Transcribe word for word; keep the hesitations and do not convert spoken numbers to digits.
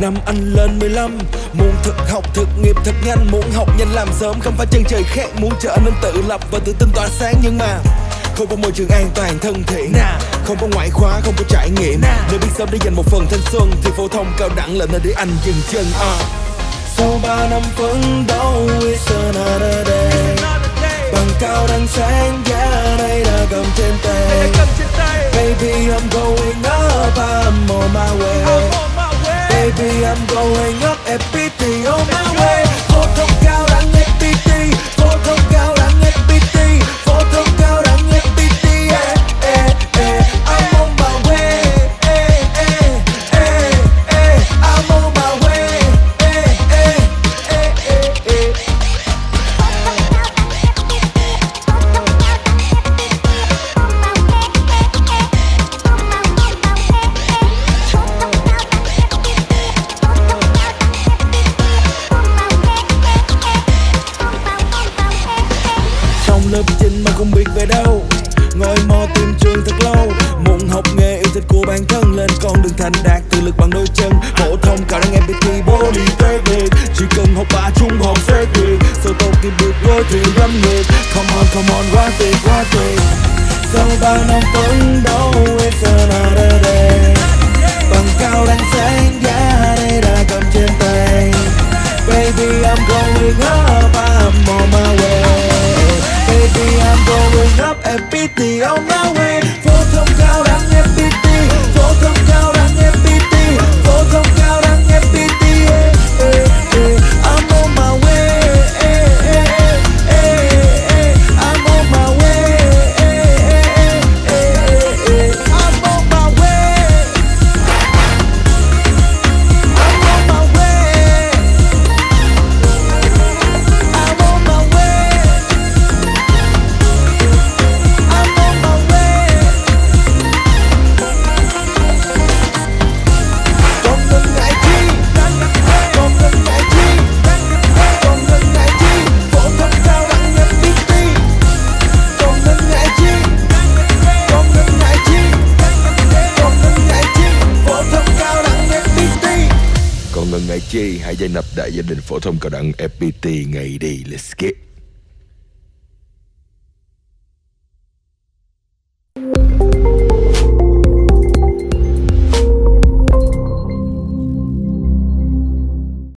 Năm ăn lên mười lăm, muốn thực học thực nghiệp thật nhanh, muốn học nhanh làm sớm không phải chân trời khác, muốn trở nên tự lập và tự tin tỏa sáng. Nhưng mà không có môi trường an toàn thân thiện, không có ngoại khóa, không có trải nghiệm. Để biết sớm để dành một phần thanh xuân thì phổ thông cao đẳng là nơi để anh dừng chân. uh. Sau ba năm phấn đấu, it's another day. Bằng cao đăng sáng giá đây là cầm trên tay. Baby I'm going up, I'm on my way. Baby I'm going up, ép pê tê on my way. Phổ thông cao đẳng ép pê tê, phổ thông cao đẳng ép pê tê, phổ thông cao đẳng ép pê tê. Yeah, yeah, yeah. I'm on my way. Yeah, yeah, yeah, yeah. I'm on my way. Yeah, yeah, yeah, yeah. Trong lớp chín mà không biết về đâu, ngồi mò tìm trường thật lâu, muốn học nghề yêu thích của bản thân, lên con đường thành đạt tự lực bằng đôi chân. Phổ thông cao đẳng ép pê tê body perfect, chỉ cần học bạ trung học sẽ tuyệt, sau tôi kịp được đôi thuyền lâm nghiệp. Come on come on, quá tuyệt quá tuyệt. Sau ba năm phấn đấu, it's another day. Bằng cao đẳng sáng giá đây đã cầm trên tay. Baby I'm going up, I'm on my way. Baby I'm going up, ép pê tê on my way. Phổ thông cao đẳng ép pê tê, phổ thông cao đẳng ép pê tê, phổ thông cao đẳng ép pê tê. Yeah, yeah, yeah. I'm on my way. Yeah, yeah, yeah, yeah. I'm on my way. Yeah, yeah, yeah, yeah. I'm on my way. I'm on my way. I'm on my way. Ngại chi hãy gia nhập đại gia đình phổ thông cao đẳng ép pê tê ngày đi. Let's get